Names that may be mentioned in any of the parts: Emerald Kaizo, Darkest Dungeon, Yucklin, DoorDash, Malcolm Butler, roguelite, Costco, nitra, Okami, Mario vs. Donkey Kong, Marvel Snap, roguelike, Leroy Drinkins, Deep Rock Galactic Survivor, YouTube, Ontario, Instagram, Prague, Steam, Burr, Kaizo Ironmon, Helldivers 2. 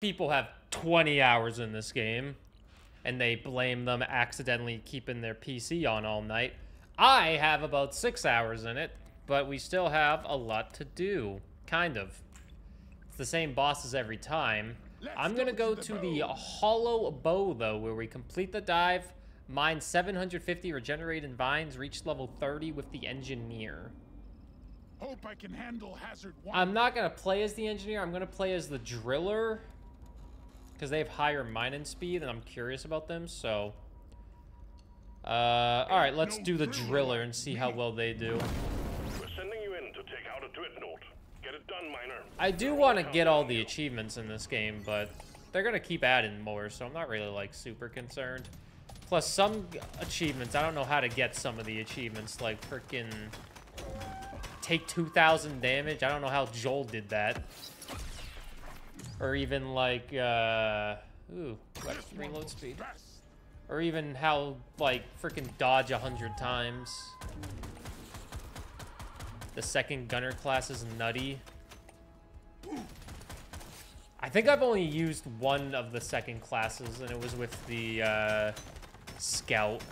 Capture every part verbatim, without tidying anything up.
people have twenty hours in this game and they blame them accidentally keeping their P C on all night. I have about six hours in it, but we still have a lot to do, kind of. It's the same bosses every time. Let's I'm gonna go to the, the Hollow Bow, though, where we complete the dive, mine seven hundred fifty regenerated vines, reach level thirty with the engineer. Hope I can handle hazard one. I'm not gonna play as the engineer, I'm gonna play as the driller, because they have higher mining speed and I'm curious about them, so. Uh, alright, let's do the driller and see how well they do. We're sending you in to take out a dreadnought. Get it done, miner. I do want to get all the achievements in this game, but they're gonna keep adding more, so I'm not really like super concerned. Plus some achievements, I don't know how to get some of the achievements, like frickin' take two thousand damage. I don't know how Joel did that. Or even like, uh, ooh, reload speed. Or even how, like, freaking dodge a hundred times. The second gunner class is nutty. I think I've only used one of the second classes, and it was with the, uh, scout.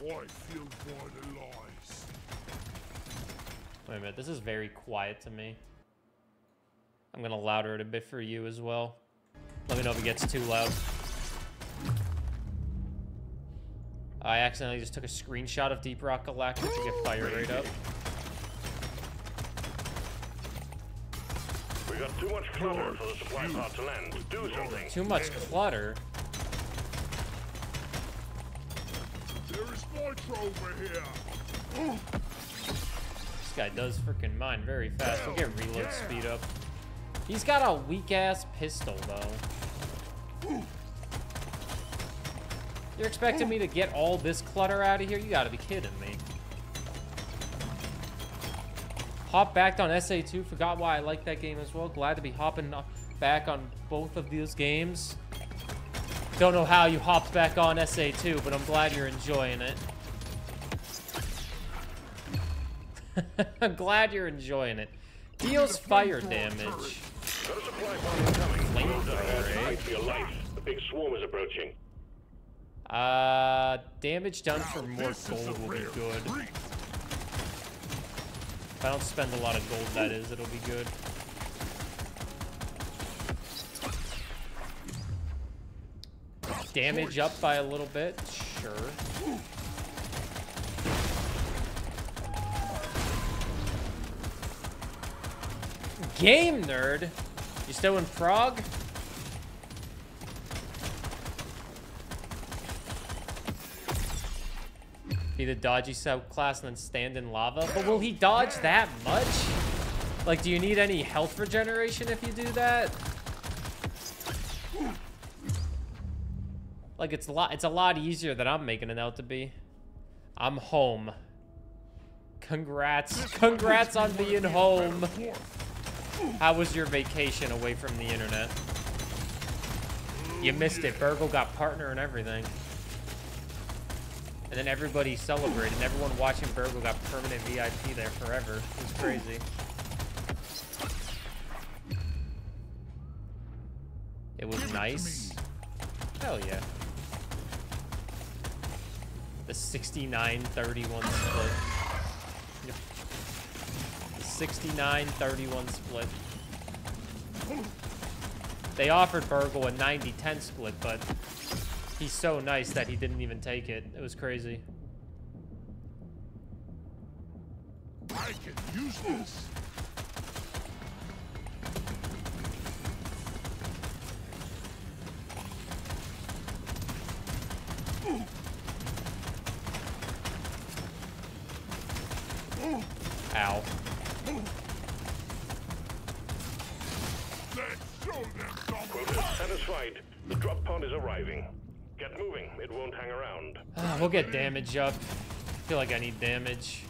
I feel lies. Wait a minute, this is very quiet to me. I'm gonna louder it a bit for you as well. Let me know if it gets too loud. I accidentally just took a screenshot of Deep Rock Galactic to get fire rate up. We got too much clutter for the supply pod to land. Do something. Too much clutter? There is more over here. Ooh. This guy does freaking mine very fast. We'll get reload yeah. speed up. He's got a weak-ass pistol, though. Ooh. You're expecting me to get all this clutter out of here? You gotta be kidding me. Hop back on S A two. Forgot why I like that game as well. Glad to be hopping back on both of these games. Don't know how you hopped back on S A two, but I'm glad you're enjoying it. I'm glad you're enjoying it. Deals fire damage. Flamethrower, eh? The big swarm is approaching. Uh, damage done for more gold will be good. If I don't spend a lot of gold, that is, it'll be good. Damage up by a little bit, sure. Game nerd? You still in Prague? Be the dodgy subclass and then stand in lava. But will he dodge that much? Like, do you need any health regeneration if you do that? Like, it's a lot, it's a lot easier than I'm making it out to be. I'm home. Congrats. Congrats on being home. How was your vacation away from the internet? You missed it. Burgle got partner and everything. And then everybody celebrated, and everyone watching Burgle got permanent V I P there forever. It was crazy. It was nice. Hell yeah. The sixty-nine thirty-one split. The sixty-nine thirty-one split. They offered Burgle a ninety ten split, but he's so nice that he didn't even take it. It was crazy. I can use this. Ow. Let's show them. Quota satisfied. The drop pod is arriving. Get moving, it won't hang around. Uh, we'll get damage up. I feel like I need damage.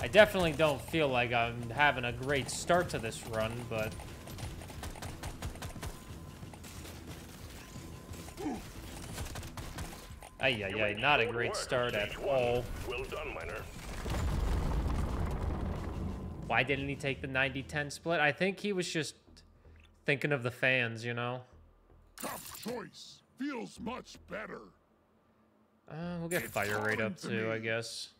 I definitely don't feel like I'm having a great start to this run, but ay, ay, ay, not a great start at all. Well done, miner. Why didn't he take the ninety ten split? I think he was just thinking of the fans, you know? Tough choice. Feels much better. Uh, we'll get fire rate up too, I guess.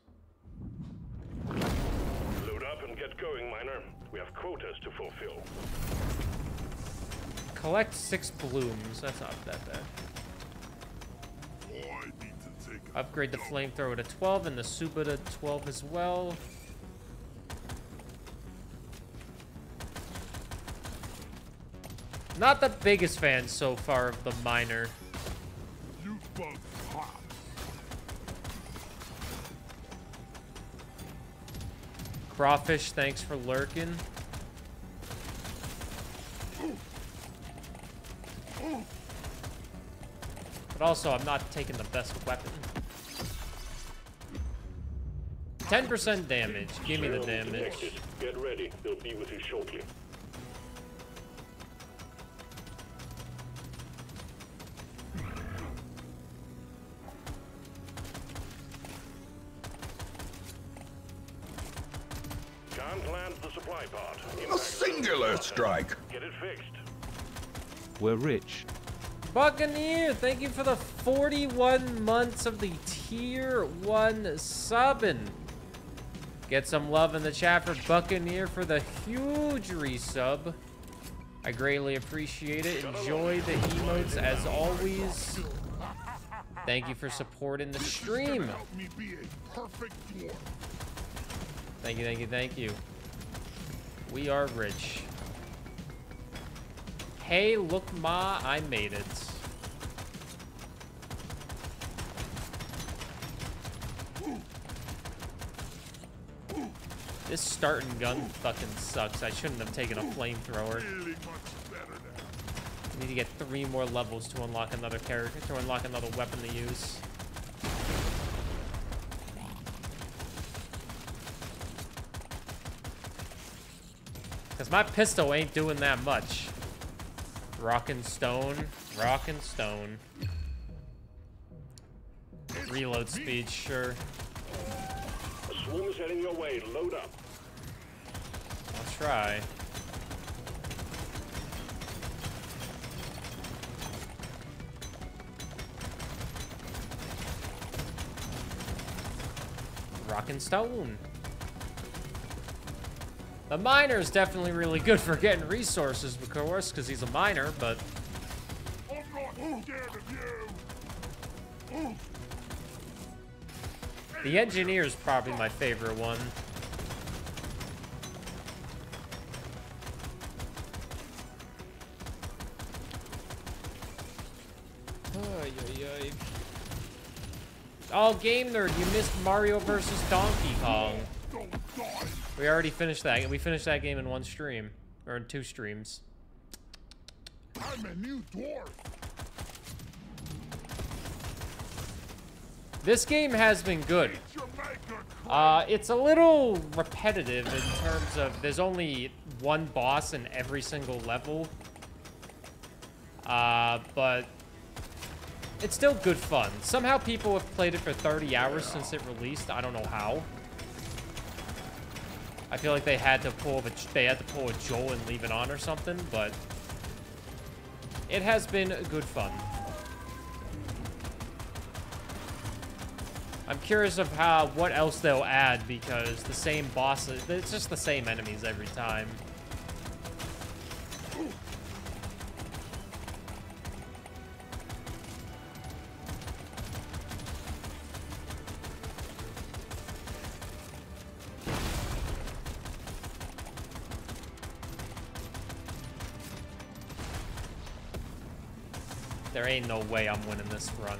Load up and get going, miner. We have quotas to fulfill. Collect six blooms. That's not that bad. Upgrade the flamethrower to twelve and the super to twelve as well. Not the biggest fan so far of the miner. Crawfish, thanks for lurking. But also, I'm not taking the best weapon. ten percent damage. Give me the damage. Get ready. They'll be with you shortly. Can't land the supply pod. A singular strike. Get it fixed. We're rich. Buccaneer, thank you for the forty-one months of the tier one subbin. Get some love in the chat for Buccaneer for the huge resub. I greatly appreciate it. Enjoy the emotes as always. Thank you for supporting the stream. Thank you, thank you, thank you. We are rich. Hey, look, Ma, I made it. This starting gun fucking sucks. I shouldn't have taken a flamethrower. I need to get three more levels to unlock another character, to unlock another weapon to use. Because my pistol ain't doing that much. Rockin' stone, rockin' stone. Reload speed, sure. A swarm is heading your way. Load up. I'll try. Rockin' stone. The miner is definitely really good for getting resources, of course, because he's a miner, but... I'm not scared of you. The engineer is probably my favorite one. Oh, Game Nerd, you missed Mario versus. Donkey Kong. We already finished that. We finished that game in one stream. Or in two streams. I'm a new dwarf. This game has been good. Uh, it's a little repetitive in terms of there's only one boss in every single level. Uh, but it's still good fun. Somehow people have played it for thirty hours since it released. I don't know how. I feel like they had to pull a, they had to pull a Joel and leave it on or something, but it has been good fun. I'm curious of how what else they'll add because the same bosses, it's just the same enemies every time. There ain't no way I'm winning this run.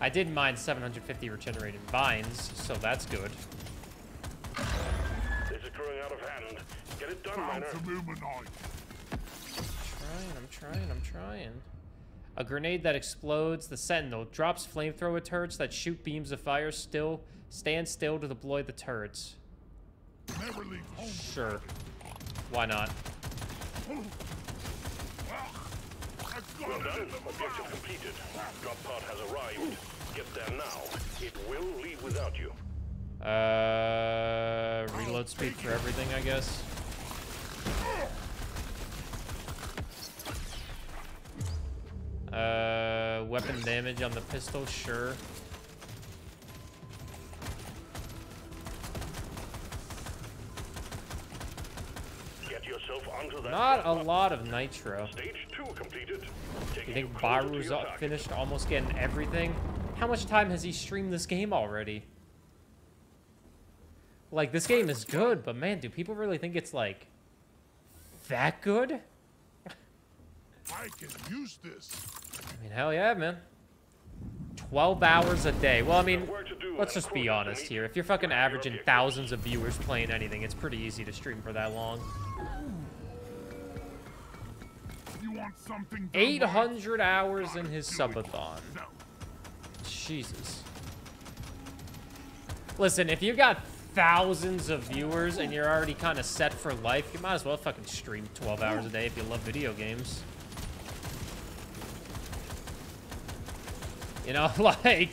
I did mine seven hundred fifty regenerated vines, so that's good. This is growing out of hand. Get it done, miner. I'm trying, I'm trying, I'm trying. A grenade that explodes. The sentinel drops flamethrower turrets that shoot beams of fire. Still, stand still to deploy the turrets. Never leave home. Sure. Why not? Well done. Objective completed. Drop pod has arrived. Get there now. It will leave without you. Uh, reload speed for everything, I guess. Uh, weapon damage on the pistol, sure. Get yourself onto that. Not a lot of nitro. Stage two completed. You think Baru's finished almost getting everything? How much time has he streamed this game already? Like, this game is good, but man, do people really think it's like that good? I can use this. I mean, hell yeah, man. twelve hours a day. Well, I mean, let's just be honest here. If you're fucking averaging thousands of viewers playing anything, it's pretty easy to stream for that long. eight hundred hours in his subathon. Jesus. Listen, if you got thousands of viewers and you're already kind of set for life, you might as well fucking stream twelve hours a day if you love video games. You know, like,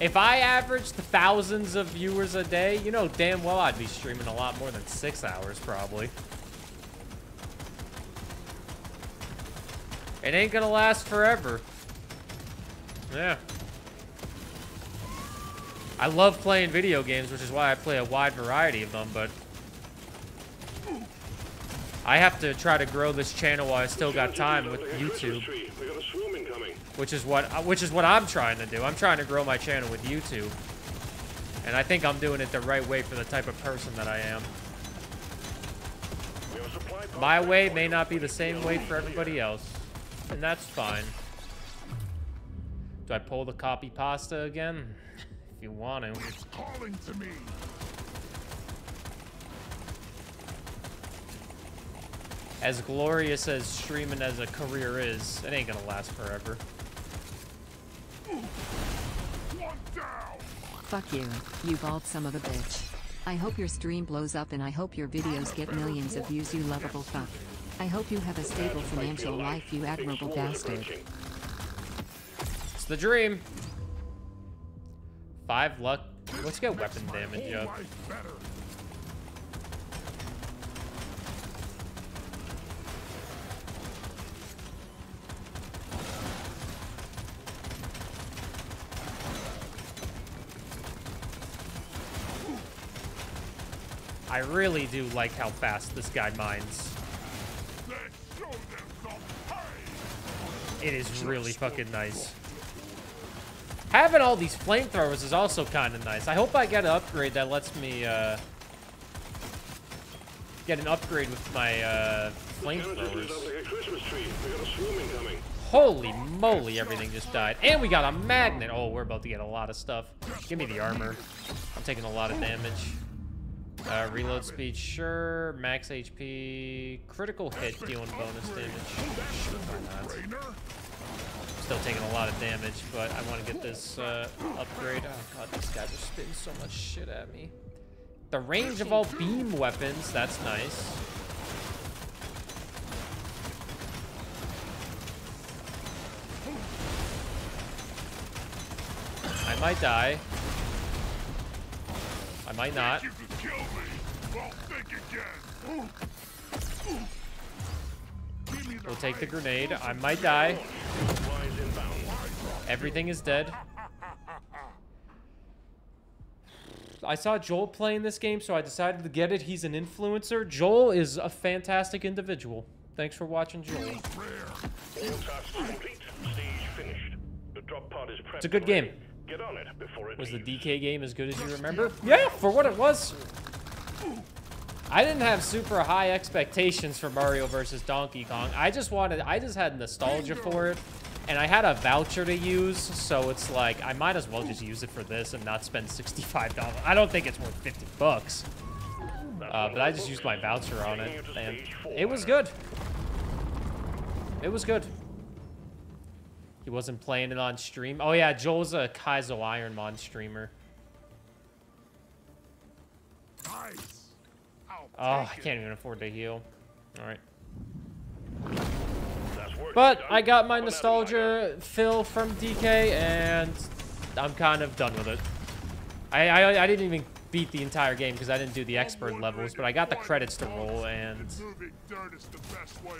if I averaged thousands of viewers a day, you know damn well I'd be streaming a lot more than six hours, probably. It ain't gonna last forever. Yeah. I love playing video games, which is why I play a wide variety of them, but I have to try to grow this channel while I still got time with YouTube, which is what which is what I'm trying to do. I'm trying to grow my channel with YouTube, and I think I'm doing it the right way for the type of person that I am. My way may not be the same way for everybody else, and that's fine. Do I pull the copy pasta again? If you want to. It's calling to me. As glorious as streaming as a career is, it ain't gonna last forever. One down. Fuck you. You bald son of a bitch. I hope your stream blows up and I hope your videos get millions of views, you lovable fuck. I hope you have a stable financial life, you admirable bastard. It's the dream. Five luck. Let's get weapon damage up. I really do like how fast this guy mines. It is really fucking nice. Having all these flamethrowers is also kind of nice. I hope I get an upgrade that lets me uh, get an upgrade with my uh, flamethrowers. Holy moly, everything just died. And we got a magnet. Oh, we're about to get a lot of stuff. Give me the armor. I'm taking a lot of damage. Uh, reload speed, sure. Max H P. Critical hit dealing bonus damage. Sure, why not? Still taking a lot of damage, but I want to get this uh, upgrade. Oh god, this guy just spitting so much shit at me. The range of all beam weapons, that's nice. I might die. I might not. We'll take the grenade. I might die. Everything is dead. I saw Joel playing this game, so I decided to get it. He's an influencer. Joel is a fantastic individual. Thanks for watching, Joel. It's a good game. Was the D K game as good as you remember? Yeah, for what it was. I didn't have super high expectations for Mario versus. Donkey Kong. I just wanted, I just had nostalgia for it. And I had a voucher to use, so it's like, I might as well just use it for this and not spend sixty-five dollars. I don't think it's worth fifty bucks. Uh, but I just used my voucher on it, and it was good. It was good. He wasn't playing it on stream. Oh yeah, Joel's a Kaizo Ironmon streamer. Oh, I can't even afford to heal. All right. But I got my nostalgia fill from D K, and I'm kind of done with it. I, I, I didn't even beat the entire game because I didn't do the expert levels, but I got the credits to roll, and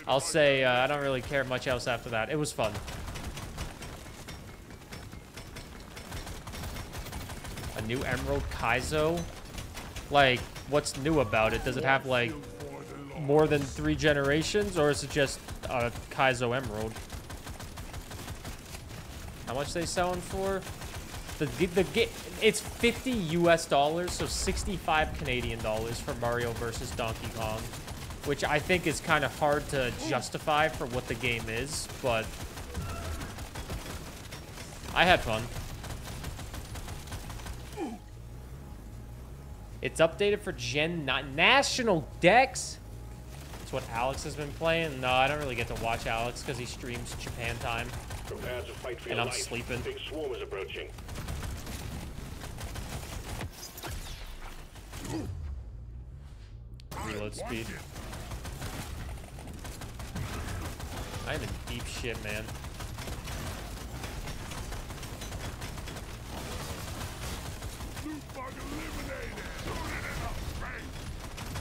I'll say uh, I don't really care much else after that. It was fun. A new Emerald Kaizo? Like, what's new about it? Does it have, like, more than three generations, or is it just a Kaizo Emerald? How much they selling for? The, the, the it's fifty U S dollars, so sixty-five Canadian dollars for Mario versus. Donkey Kong, which I think is kind of hard to justify for what the game is, but I had fun. It's updated for Gen not National Dex. That's what Alex has been playing. No, I don't really get to watch Alex because he streams Japan time. Prepare to fight for and your I'm life. Sleeping. Big swarm is approaching. Reload speed. I'm in deep shit, man.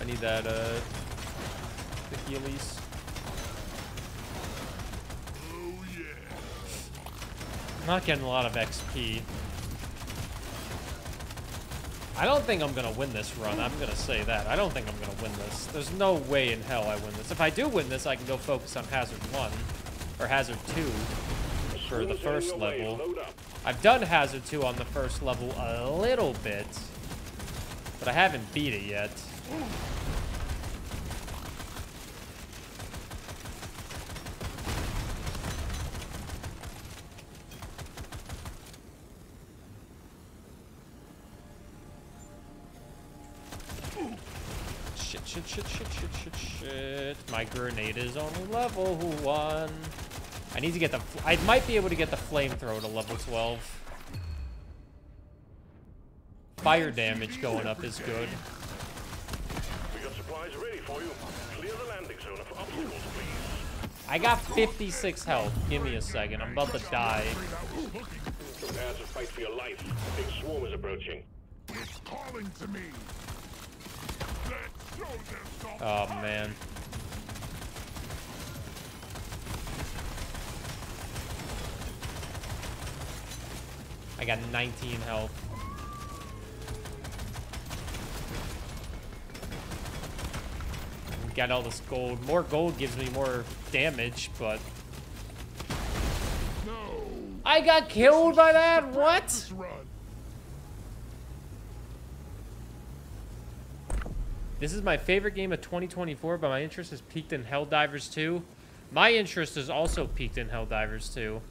I need that, uh, the Heelys. Oh, yeah. I'm not getting a lot of X P. I don't think I'm gonna win this run. I'm gonna say that. I don't think I'm gonna win this. There's no way in hell I win this. If I do win this, I can go focus on Hazard one or Hazard two for the first level. I've done Hazard two on the first level a little bit, but I haven't beat it yet. Shit, shit, shit, shit, shit, shit. My grenade is on level one. I need to get the... I might be able to get the flamethrower to level twelve. Fire damage going up is good. We got supplies ready for you. Clear the landing zone for obstacles, please. I got fifty-six health. Give me a second. I'm about to die. Prepare to fight for your life. A big swarm is approaching. It's calling to me. Oh, man. I got nineteen health. Got all this gold. More gold gives me more damage, but... No. I got killed by that? What? This is my favorite game of twenty twenty-four, but my interest has peaked in Helldivers two. My interest is also peaked in Helldivers two.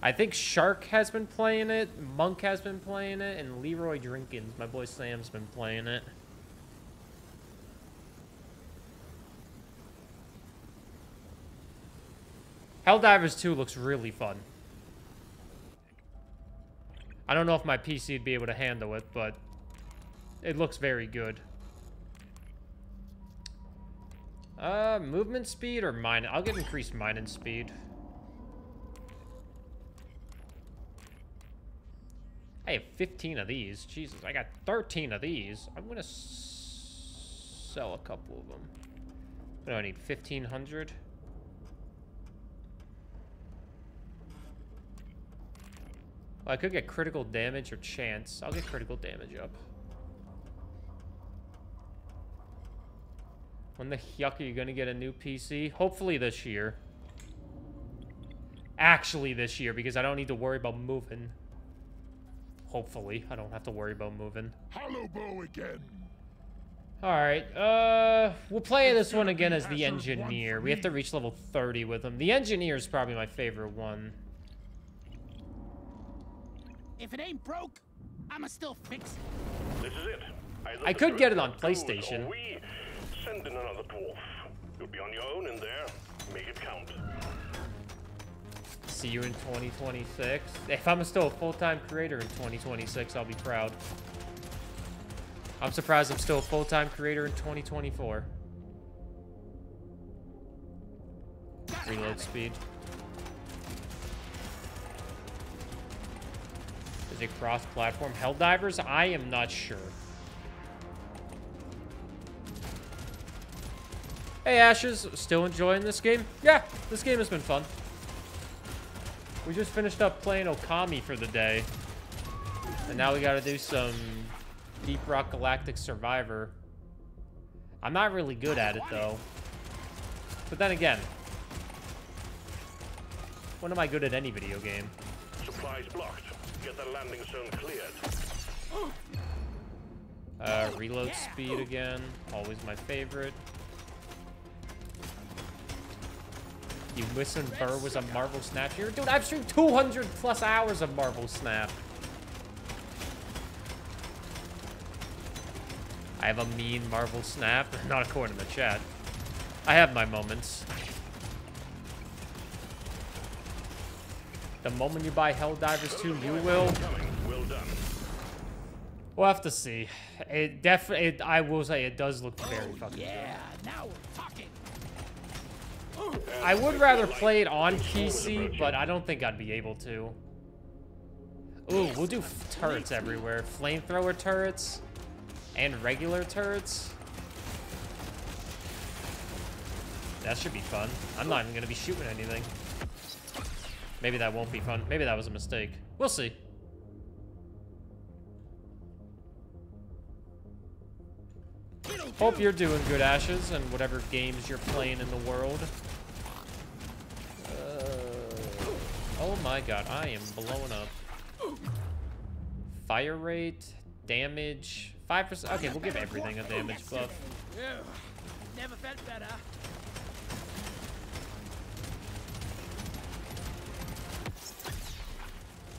I think Shark has been playing it, Monk has been playing it, and Leroy Drinkins, my boy Sam's been playing it. Helldivers two looks really fun. I don't know if my P C would be able to handle it, but it looks very good. Uh, movement speed or mine? I'll get increased mining speed. I have fifteen of these. Jesus, I got thirteen of these. I'm gonna s sell a couple of them. What do I need? fifteen hundred? Well, I could get critical damage or chance. I'll get critical damage up. When the yuck are you gonna get a new P C? Hopefully this year. Actually this year, because I don't need to worry about moving. Hopefully, I don't have to worry about moving. Hello, Bo again. All right, uh, we'll play this one again as the engineer. We have to reach level thirty with him. The engineer is probably my favorite one. If it ain't broke, I'ma still fix it. This is it. I, I could get it on PlayStation. Send in another dwarf. You'll be on your own in there. Make it count. See you in twenty twenty-six. If I'm still a full-time creator in twenty twenty-six, I'll be proud. I'm surprised I'm still a full-time creator in twenty twenty-four. Reload speed. Is it cross-platform? Helldivers? I am not sure. Hey, Ashes. Still enjoying this game? Yeah, this game has been fun. We just finished up playing Okami for the day. And now we gotta do some Deep Rock Galactic Survivor. I'm not really good at it, though. But then again, when am I good at any video game? Supplies blocked. Get the landing zone cleared. Uh, reload speed again. Always my favorite. You listen, Burr was a Marvel Snap here? Dude, I've streamed two hundred plus hours of Marvel Snap. I have a mean Marvel Snap. Not according to the chat. I have my moments. The moment you buy Helldivers two, you will. Well done. We'll have to see. It definitely, I will say, it does look very fucking good. Yeah, now we're talking. I would rather play it on P C, but I don't think I'd be able to. Ooh, we'll do turrets everywhere. Flamethrower turrets and regular turrets. That should be fun. I'm not even going to be shooting anything. Maybe that won't be fun. Maybe that was a mistake. We'll see. Hope you're doing good, Ashes, and whatever games you're playing in the world. Uh, oh my god, I am blowing up. Fire rate, damage, five percent. Okay, we'll give everything a damage buff. Never felt better.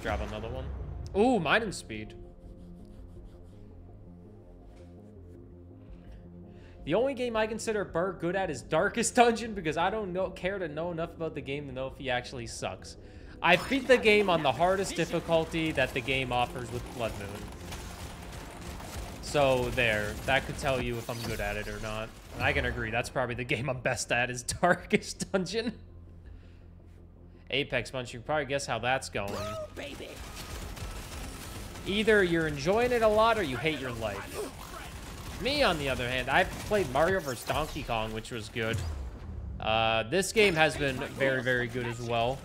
Grab another one. Ooh, mining speed. The only game I consider Burr good at is Darkest Dungeon because I don't know, care to know enough about the game to know if he actually sucks. I beat the game on the hardest difficulty that the game offers with Blood Moon. So there, that could tell you if I'm good at it or not. And I can agree, that's probably the game I'm best at is Darkest Dungeon. Apex Munch, you can probably guess how that's going. Either you're enjoying it a lot or you hate your life. Me, on the other hand, I've played Mario versus. Donkey Kong, which was good. Uh, this game has been very, very good as well.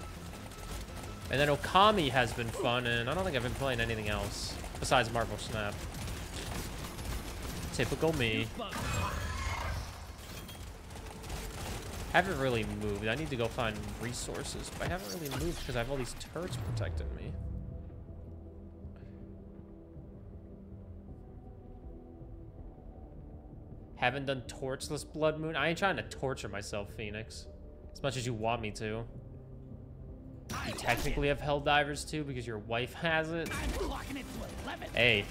And then Okami has been fun, and I don't think I've been playing anything else besides Marvel Snap. Typical me. Haven't really moved. I need to go find resources, but I haven't really moved because I have all these turrets protecting me. Haven't done torchless Blood Moon. I ain't trying to torture myself, Phoenix. As much as you want me to. You technically have Helldivers too because your wife has it. Hey.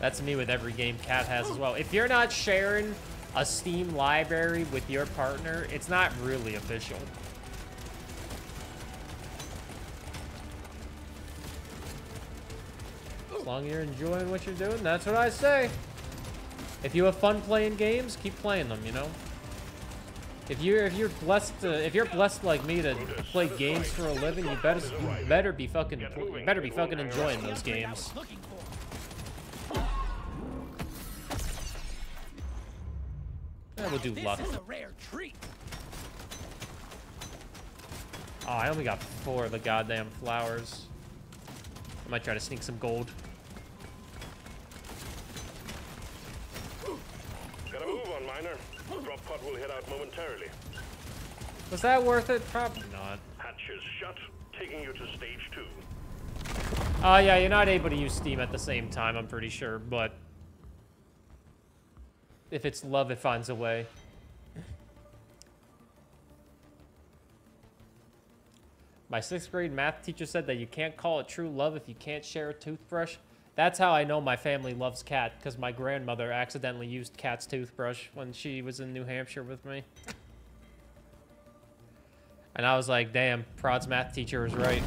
That's me with every game Cat has as well. If you're not sharing a Steam library with your partner, it's not really official. As long as you're enjoying what you're doing, that's what I say. If you have fun playing games, keep playing them, you know? If you're if you're blessed to, if you're blessed like me to play games for a living, you better you better be fucking you better be fucking enjoying those games. Yeah, we'll do luck. Oh, I only got four of the goddamn flowers. I might try to sneak some gold. Gotta move on, miner. Drop pod will head out momentarily. Was that worth it? Probably not. Hatches shut, taking you to stage two. Oh, uh, yeah, you're not able to use Steam at the same time, I'm pretty sure, but if it's love, it finds a way. My sixth grade math teacher said that you can't call it true love if you can't share a toothbrush. That's how I know my family loves Cat, because my grandmother accidentally used Cat's toothbrush when she was in New Hampshire with me. And I was like, damn, Prod's math teacher is right.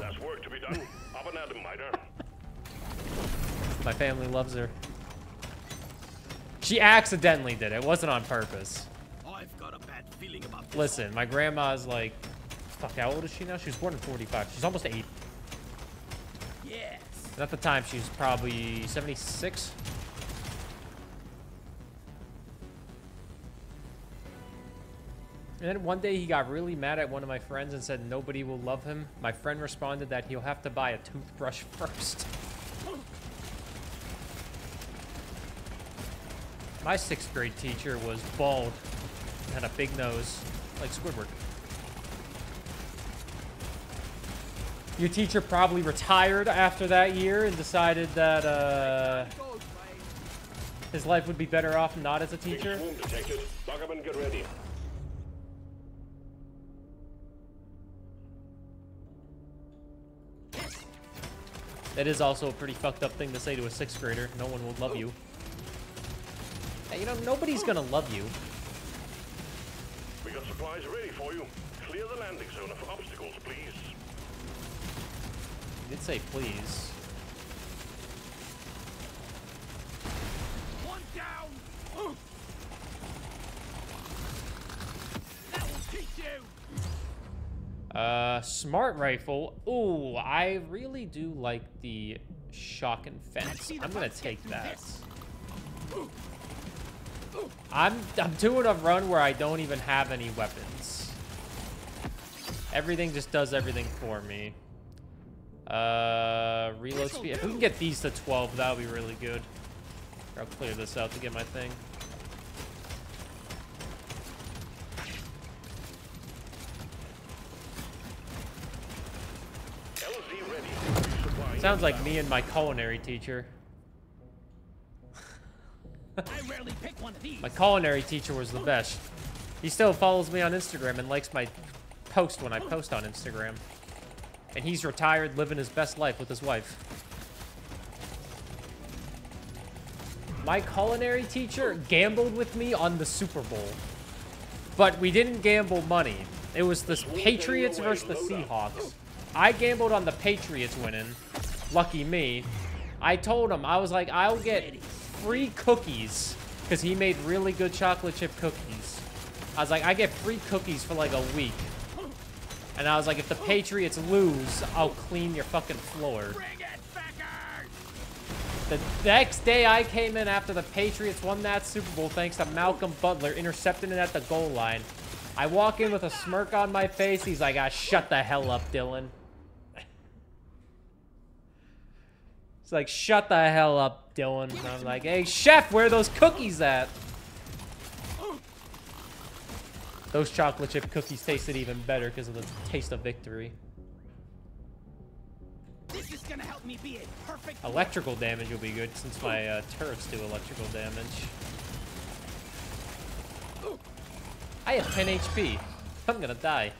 That's work to be done. Up and at 'em, miter. My family loves her. She accidentally did it. It wasn't on purpose. I've got a bad feeling about this. Listen, my grandma's like, fuck, how old is she now? She was born in forty-five. She's almost eighty. And at the time, she was probably seventy-six. And then one day he got really mad at one of my friends and said nobody will love him. My friend responded that he'll have to buy a toothbrush first. My sixth grade teacher was bald and had a big nose, like Squidward. Your teacher probably retired after that year and decided that uh, his life would be better off not as a teacher. That is also a pretty fucked up thing to say to a sixth grader. No one will love you. You know, nobody's gonna love you. We got supplies ready for you. Clear the landing zone of obstacles, please. I did say please. One down. That will teach you. Uh, smart rifle. Ooh, I really do like the shock and fence. I'm gonna take that. I'm, I'm doing a run where I don't even have any weapons. Everything just does everything for me. Uh, reload speed. If we can get these to twelve, that would be really good. I'll clear this out to get my thing. Sounds like me and my culinary teacher. I rarely pick one of these. My culinary teacher was the best. He still follows me on Instagram and likes my post when I post on Instagram. And he's retired, living his best life with his wife. My culinary teacher gambled with me on the Super Bowl. But we didn't gamble money. It was the Patriots versus the Seahawks. I gambled on the Patriots winning. Lucky me. I told him, I was like, I'll get free cookies because he made really good chocolate chip cookies. I was like, I get free cookies for like a week. And I was like, if the Patriots lose, I'll clean your fucking floor. The next day I came in after the Patriots won that Super Bowl thanks to Malcolm Butler intercepting it at the goal line. I walk in with a smirk on my face. He's like, ah, shut the hell up, Dylan. It's like, shut the hell up, Dylan. And I'm like, hey, chef, where are those cookies at? Those chocolate chip cookies tasted even better because of the taste of victory. This is gonna help me be a perfect electrical damage will be good since my uh, turrets do electrical damage. I have ten H P. I'm gonna die.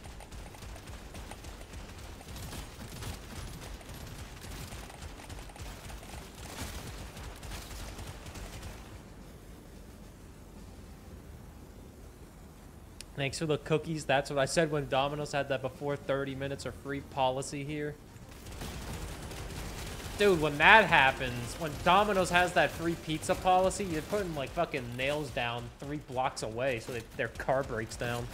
Thanks for the cookies. That's what I said when Domino's had that before thirty minutes or free policy here. Dude, when that happens, when Domino's has that free pizza policy, you're putting like fucking nails down three blocks away so that their car breaks down.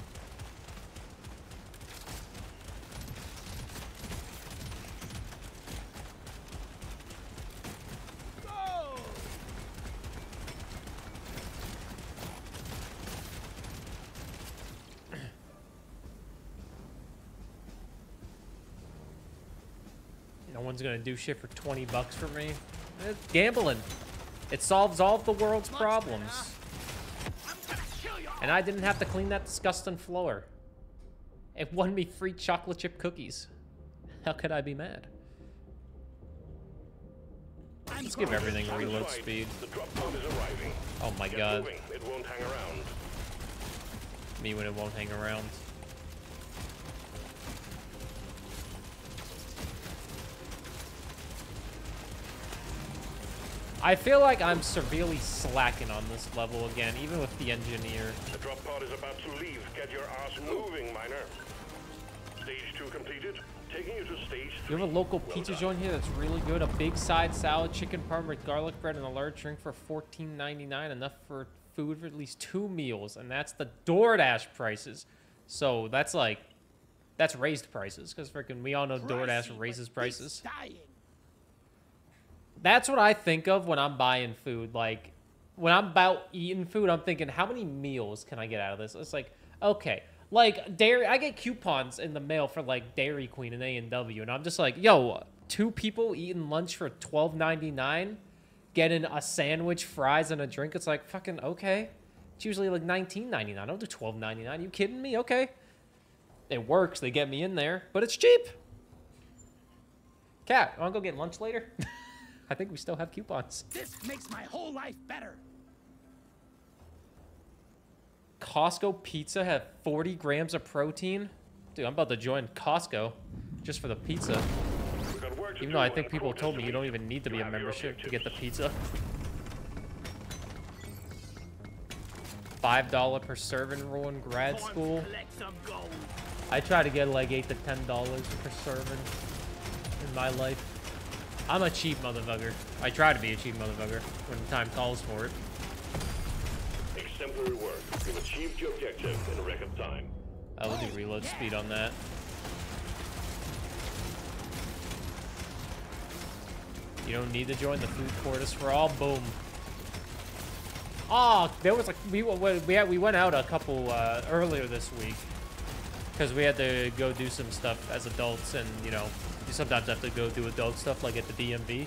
Gonna do shit for twenty bucks for me. It's gambling. It solves all of the world's problems. And I didn't have to clean that disgusting floor. It won me free chocolate chip cookies. How could I be mad? Let's give everything reload speed. Oh my god. Me when it won't hang around. I feel like I'm severely slacking on this level again, even with the engineer. The drop pod is about to leave. Get your ass moving, miner. Stage two completed. Taking you to stage three. You have a local pizza joint here that's really good. A big side salad, chicken parm with garlic bread, and a large drink for fourteen ninety-nine. Enough for food for at least two meals, and that's the DoorDash prices. So that's like, that's raised prices because freaking we all know DoorDash raises prices. That's what I think of when I'm buying food. Like, when I'm about eating food, I'm thinking, how many meals can I get out of this? It's like, okay. Like, dairy, I get coupons in the mail for, like, Dairy Queen and A and W, and I'm just like, yo, two people eating lunch for twelve ninety-nine, getting a sandwich, fries, and a drink. It's like, fucking, okay. It's usually, like, nineteen ninety-nine. I don't do twelve ninety-nine. You kidding me? Okay. It works. They get me in there, but it's cheap. Cat, you want to go get lunch later? I think we still have coupons. This makes my whole life better. Costco pizza had forty grams of protein. Dude, I'm about to join Costco just for the pizza. Even though I think people told me you don't even need to be a membership to get the pizza. five dollars per serving rule in grad school. I try to get like eight to ten dollars per serving in my life. I'm a cheap motherfucker. I try to be a cheap motherfucker when the time calls for it. Exemplary work. You've achieved your objective in a record time. I will do reload speed on that. You don't need to join the food chorus for all. Boom. Oh, there was like we we had, we went out a couple uh, earlier this week because we had to go do some stuff as adults, and you know you sometimes have to go do adult stuff like at the D M V.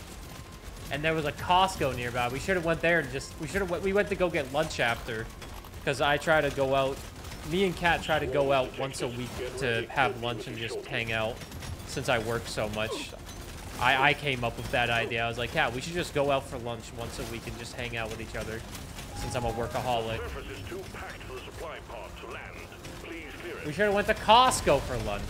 And there was a Costco nearby. We should have went there and just we should have we went to go get lunch after, because I try to go out. Me and Kat try to go out once a week to have lunch and just hang out. Since I work so much, I I came up with that idea. I was like, Kat, we should just go out for lunch once a week and just hang out with each other. Since I'm a workaholic. We should have went to Costco for lunch.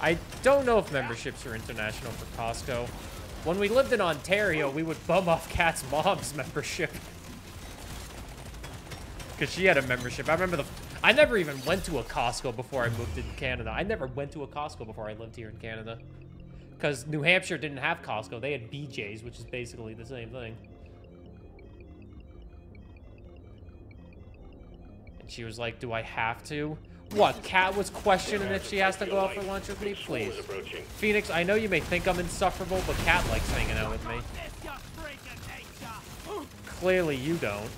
I don't know if memberships are international for Costco. When we lived in Ontario, we would bum off Kat's mom's membership. Because she had a membership. I remember the... I never even went to a Costco before I moved in Canada. I never went to a Costco before I lived here in Canada. Because New Hampshire didn't have Costco. They had B J's, which is basically the same thing. And she was like, do I have to? What? Kat was questioning if she has to go out for lunch with me? Please. Phoenix, I know you may think I'm insufferable, but Kat likes hanging out with me. Clearly you don't.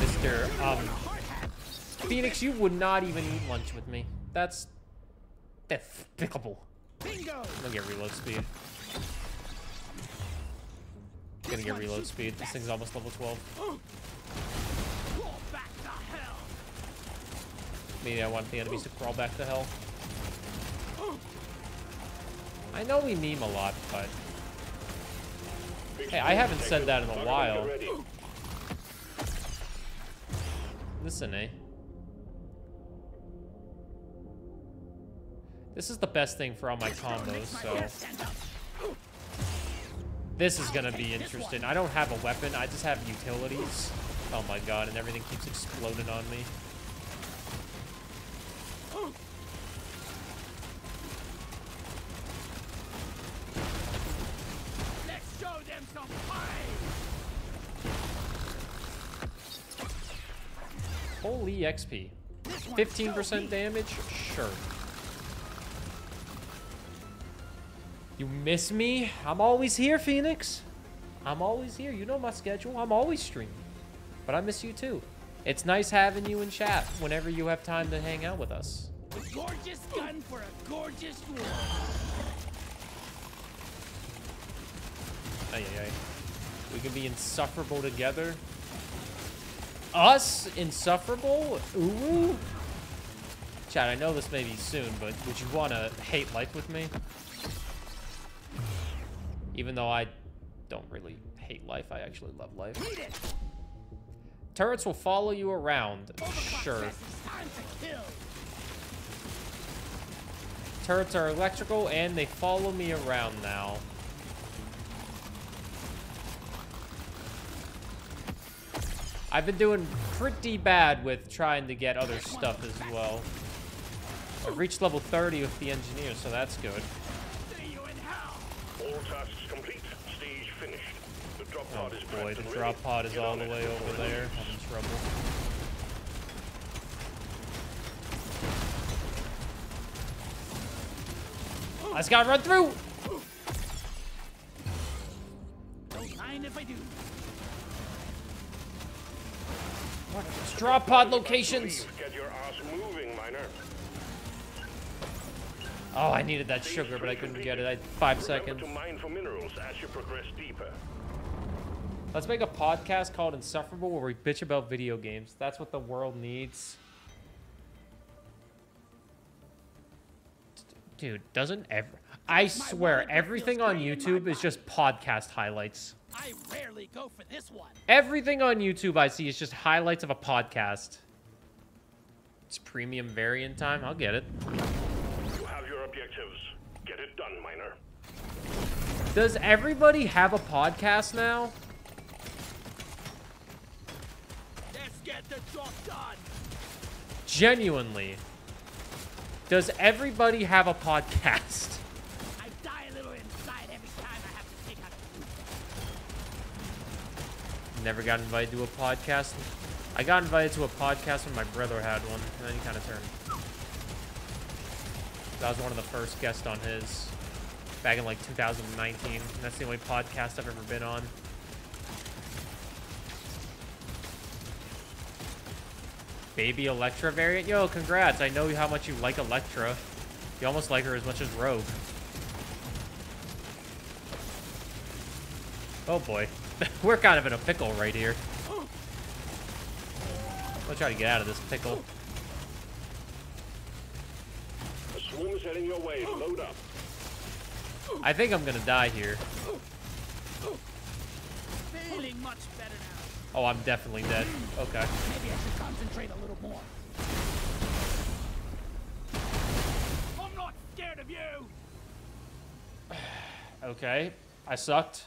Mister Um... Phoenix, you would not even eat lunch with me. That's despicable. Let me get reload speed. I'm gonna get reload speed. This thing's almost level twelve. Maybe I want the enemies to crawl back to hell. I know we meme a lot, but... Hey, I haven't said that in a while. Listen, eh? This is the best thing for all my combos, so... This is gonna be interesting. I don't have a weapon, I just have utilities. Oh my god, and everything keeps exploding on me. Let's show them some fire! Holy X P. fifteen percent damage? Sure. You miss me? I'm always here, Phoenix. I'm always here. You know my schedule. I'm always streaming. But I miss you, too. It's nice having you in chat whenever you have time to hang out with us. A gorgeous gun for a gorgeous war. Ay, ay, ay. We can be insufferable together. Us? Insufferable? Ooh? Chat, I know this may be soon, but would you want to hate life with me? Even though I don't really hate life, I actually love life. Turrets will follow you around. Sure. Turrets are electrical and they follow me around now. I've been doing pretty bad with trying to get other stuff as well. I've reached level thirty with the engineer, so that's good. All tasks complete. Stage finished. The Oh boy, the drop pod is all the way over there. I'm in trouble. I just gotta run through! Don't mind if I do. Drop pod locations! Get your ass moving, miner. Oh, I needed that sugar, but I couldn't get it. I had five seconds. Let's make a podcast called Insufferable where we bitch about video games. That's what the world needs. Dude, doesn't ever... I swear, everything on YouTube is just podcast highlights. I rarely go for this one. Everything on YouTube I see is just highlights of a podcast. It's premium variant time. I'll get it. You have your objectives. Get it done, miner. Does everybody have a podcast now? Let's get the job done. Genuinely. Does everybody have a podcast? Never got invited to a podcast. I got invited to a podcast when my brother had one, and then he kind of turned. I was one of the first guests on his back in like two thousand nineteen, and that's the only podcast I've ever been on. Baby Electra variant? Yo, congrats. I know how much you like Electra. You almost like her as much as Rogue. Oh boy. We're kind of in a pickle right here. I'll try to get out of this pickle. The swarm is heading your way. Load up. I think I'm gonna die here. Feeling much better now. Oh, I'm definitely dead. Okay. Maybe I should concentrate a little more. I'm not scared of you. Okay, I sucked.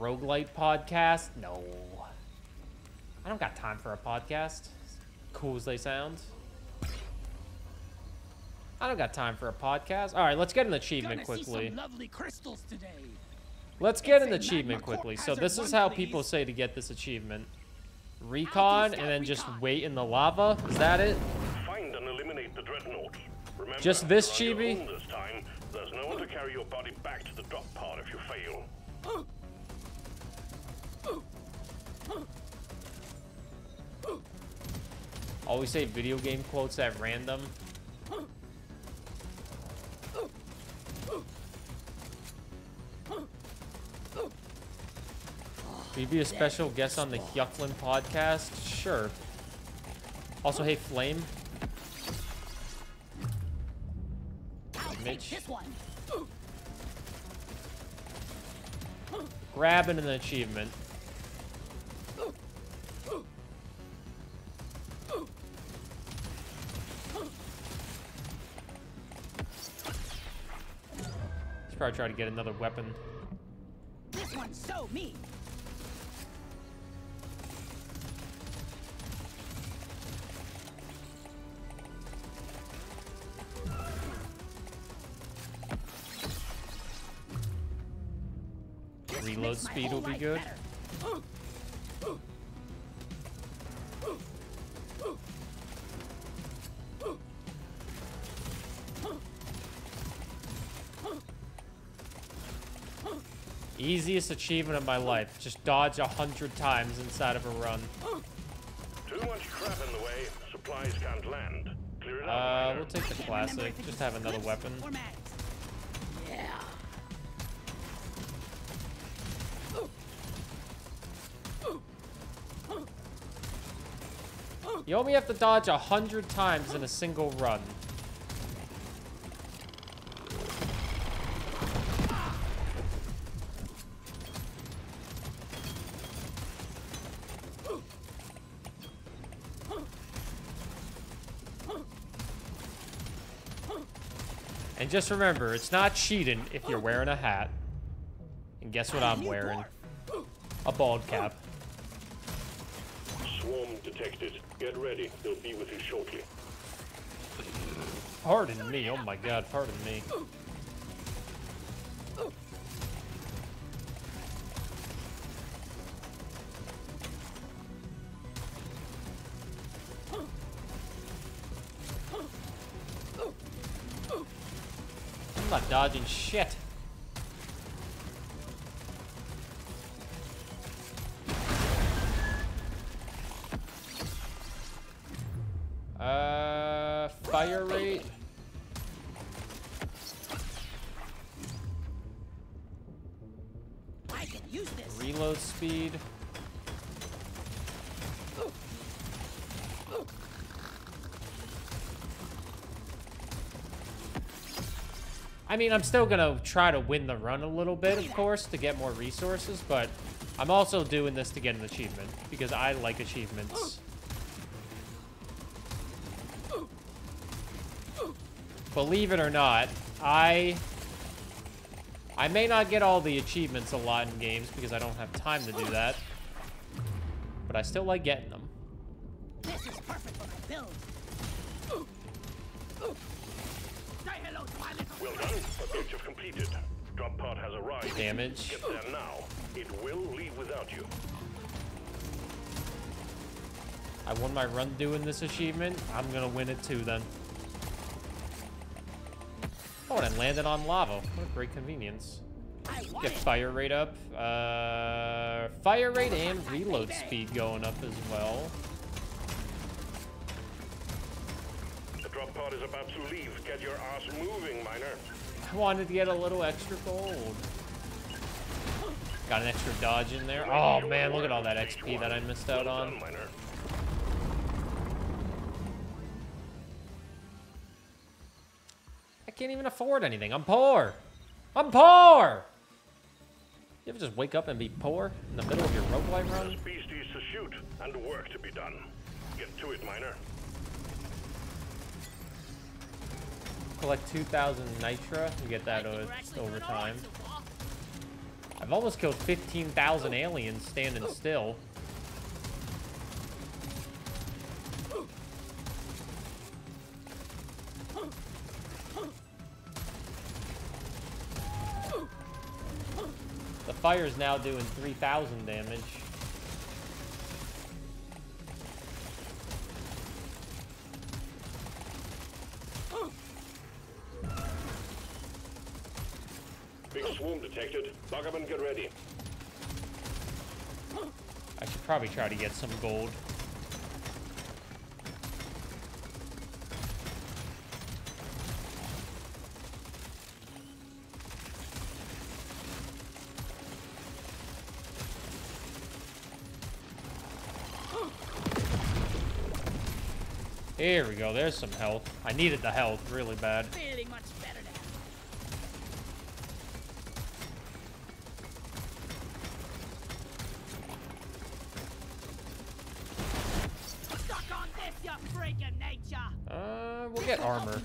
Roguelite podcast? No. I don't got time for a podcast. Cool as they sound. I don't got time for a podcast. All right, let's get an achievement quickly. Lovely crystals today. Let's get an achievement quickly. So this is how people say to get this achievement. Recon and then just wait in the lava. Is that it? Find and eliminate the dreadnought. Remember, just this chibi? This time, there's no one to carry your body back to the drop pod if you fail. Always say video game quotes at random. Will you be a special guest on the Yucklin podcast? Sure. Also, hey, Flame. Mitch. Grabbing an achievement. Probably try to get another weapon. This one's so mean. Reload speed will be good. Easiest achievement of my life. Just dodge a hundred times inside of a run. Too much crap in the way. Supplies can't land. Clear it out. Uh, we'll take the classic. Just have another weapon. Yeah. You only have to dodge a hundred times in a single run. And just remember, it's not cheating if you're wearing a hat. And guess what I'm wearing? A bald cap. Swarm detected. Get ready. They'll be with you shortly. Pardon me. Oh my god. Pardon me. not dodging shit. Uh, fire rate. I can use this. Reload speed. I mean, I'm still gonna try to win the run a little bit, of course, to get more resources, but I'm also doing this to get an achievement because I like achievements. Believe it or not, I I may not get all the achievements a lot in games because I don't have time to do that, but I still like getting them. This is perfect for my build. Well done. Objective completed. Drop pod has arrived. Damage. Get there now. It will leave without you. I won my run doing this achievement. I'm gonna win it too then. Oh, and I landed on lava. What a great convenience. Get fire rate up. Uh, fire rate and reload speed going up as well. Drop pod is about to leave. Get your ass moving, miner. I wanted to get a little extra gold. Got an extra dodge in there. Oh man, look at all that X P that I missed out on. I can't even afford anything. I'm poor. I'm poor. You ever just wake up and be poor in the middle of your roguelike run? There's beasties to shoot and work to be done. Get to it, miner. Collect two thousand nitra. You get that uh, over time. I've almost killed fifteen thousand aliens standing still. The fire is now doing three thousand damage. Big swarm detected. Lock up and get ready. I should probably try to get some gold. Here we go. There's some health. I needed the health really bad. Feeling much better now. Uh, we'll get armor.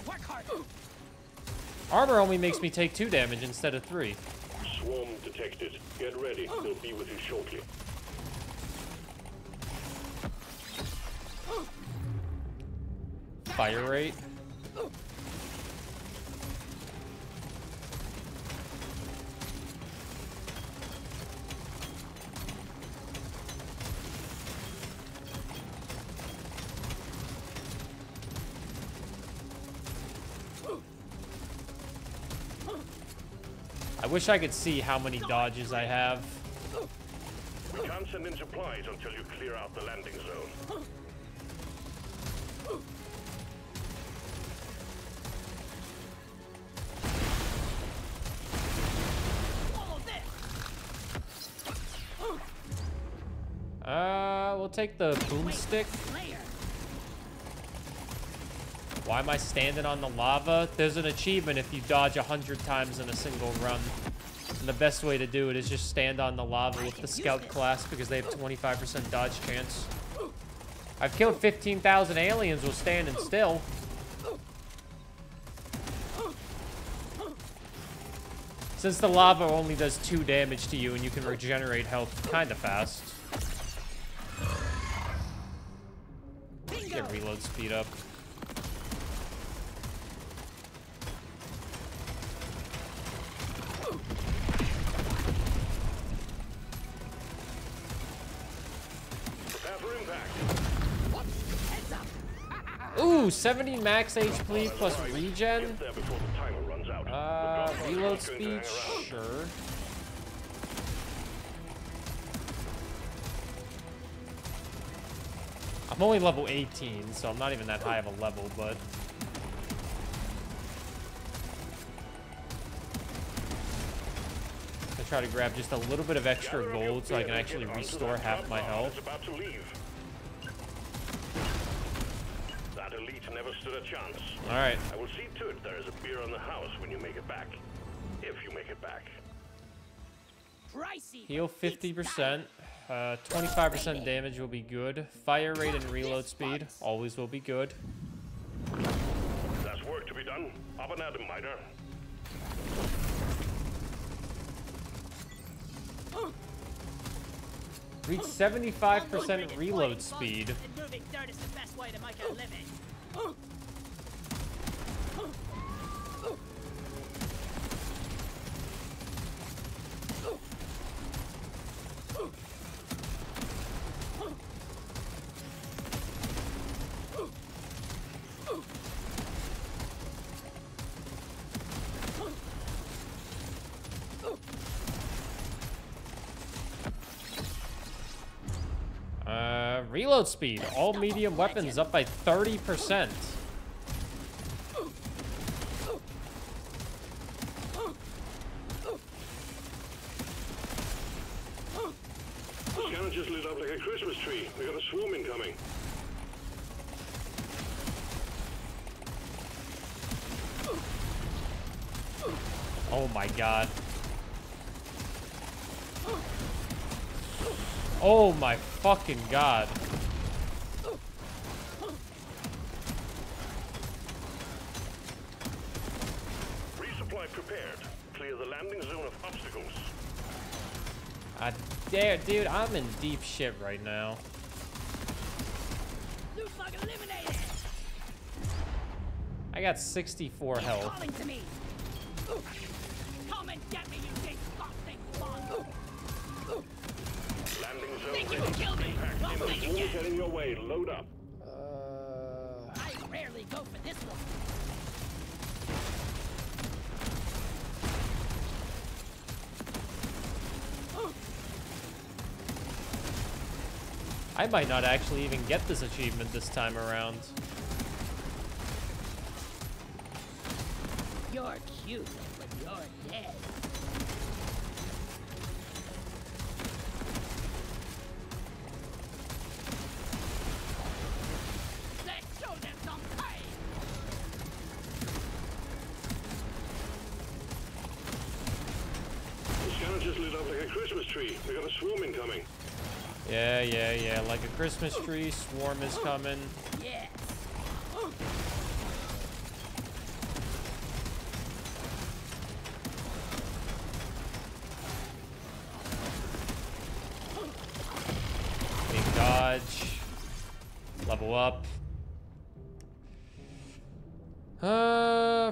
Armor only makes me take two damage instead of three. Swarm detected. Get ready. They'll be with you shortly. Fire rate. I wish I could see how many dodges I have. We can't send in supplies until you clear out the landing zone. Uh, we'll take the boomstick. Why am I standing on the lava? There's an achievement if you dodge a hundred times in a single run. And the best way to do it is just stand on the lava with the scout class because they have twenty-five percent dodge chance. I've killed fifteen thousand aliens while standing still. Since the lava only does two damage to you and you can regenerate health kind of fast. Get reload speed up. Ooh, Ooh, seventy max H P plus regen. Uh, reload speed, sure. I'm only level eighteen, so I'm not even that high of a level, but... I try to grab just a little bit of extra gold so I can actually restore half my health. Never stood a chance. All right. I will see to it there is a beer on the house when you make it back. If you make it back. Heal fifty percent. Uh, twenty-five percent damage will be good. Fire rate and reload speed always will be good. There's work to be done. Up and at him, miner. Reach seventy-five percent reload speed. Moving dirt is the best way to make a living. Uh, reload speed. All medium weapons up by thirty percent. Just lit up like a Christmas tree. We got a swarm incoming. Oh my god. Oh my fucking god. Resupply prepared. Clear the landing zone of obstacles. I dare, dude, I'm in deep shit right now. I got sixty-four health. I rarely go for this one. I might not actually even get this achievement this time around. You're cute, but you're dead. Let's show them some pain. This scanner just lit up like a Christmas tree. We got a swarm incoming. Yeah, yeah, yeah. Like a Christmas tree, swarm is coming. Yeah. Big dodge. Level up. Uh,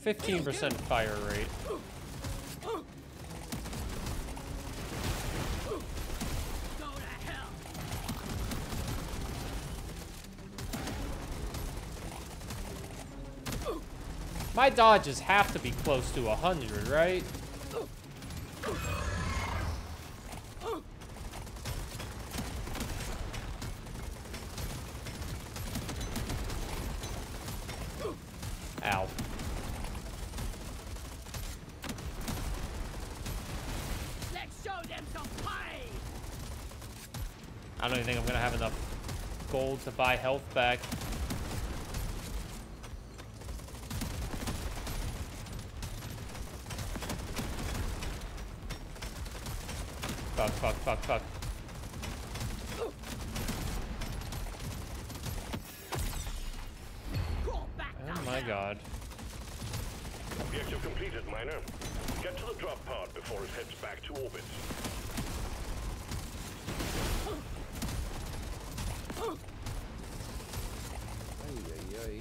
fifteen percent fire rate. My dodges have to be close to one hundred, right? Ow. Let's show them some pie. I don't even think I'm gonna have enough gold to buy health back. Fuck, fuck, fuck, fuck. Oh my god. Objective completed, miner. Get to the drop pod before it heads back to orbit. Ay, ay, ay.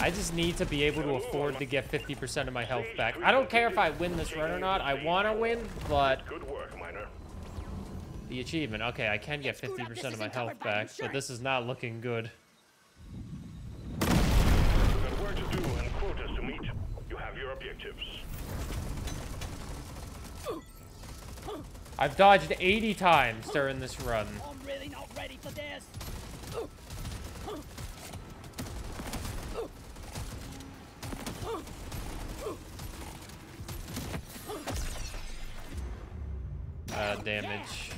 I I just need to be able to afford to get fifty percent of my health back. I don't care if I win this run or not. I want to win, but... The achievement. Okay, I can get fifty percent of my health back, but this is not looking good. I've dodged eighty times during this run. I'm really not ready for this. Uh, damage.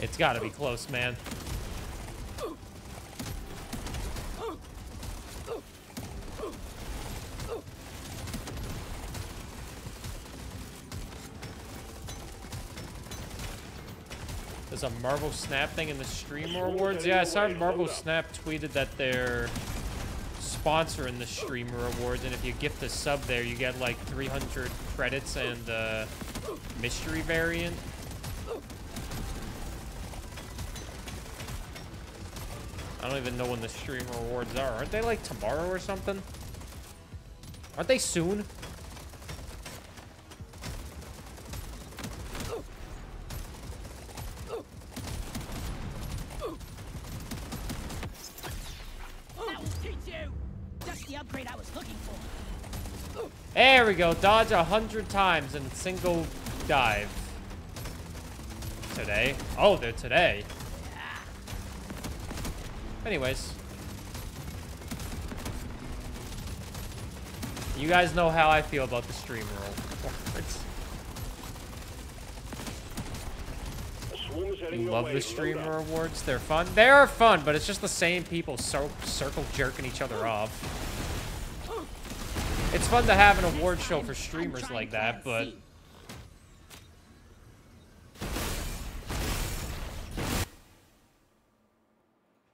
It's gotta be close, man. There's a Marvel Snap thing in the stream rewards. Yeah, I saw Marvel Snap tweeted that they're sponsoring the stream rewards, and if you gift a sub there, you get like three hundred credits and uh, mystery variant. I don't even know when the stream rewards are. Aren't they like tomorrow or something? Aren't they soon? There we go. Dodge a hundred times in a single dive. Today. Oh, they're today. Anyways. You guys know how I feel about the stream rewards. You love the stream rewards? They're fun? They are fun, but it's just the same people so circle jerking each other off. It's fun to have an award show for streamers like that, but...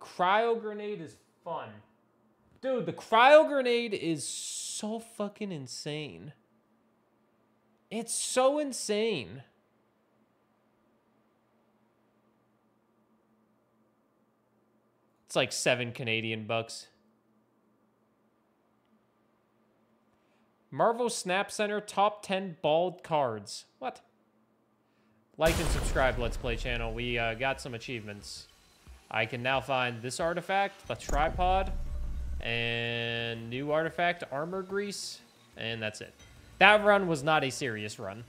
Cryo grenade is fun. Dude, the cryo grenade is so fucking insane. It's so insane. It's like seven Canadian bucks. Marvel Snap Center top ten bald cards. What? Like and subscribe, Let's Play channel. We uh, got some achievements. I can now find this artifact, the tripod, and new artifact, armor grease, and that's it. That run was not a serious run.